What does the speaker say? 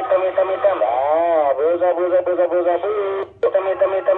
tami tami tami tami. Ah, buza buza buza buza buza. Tami tami.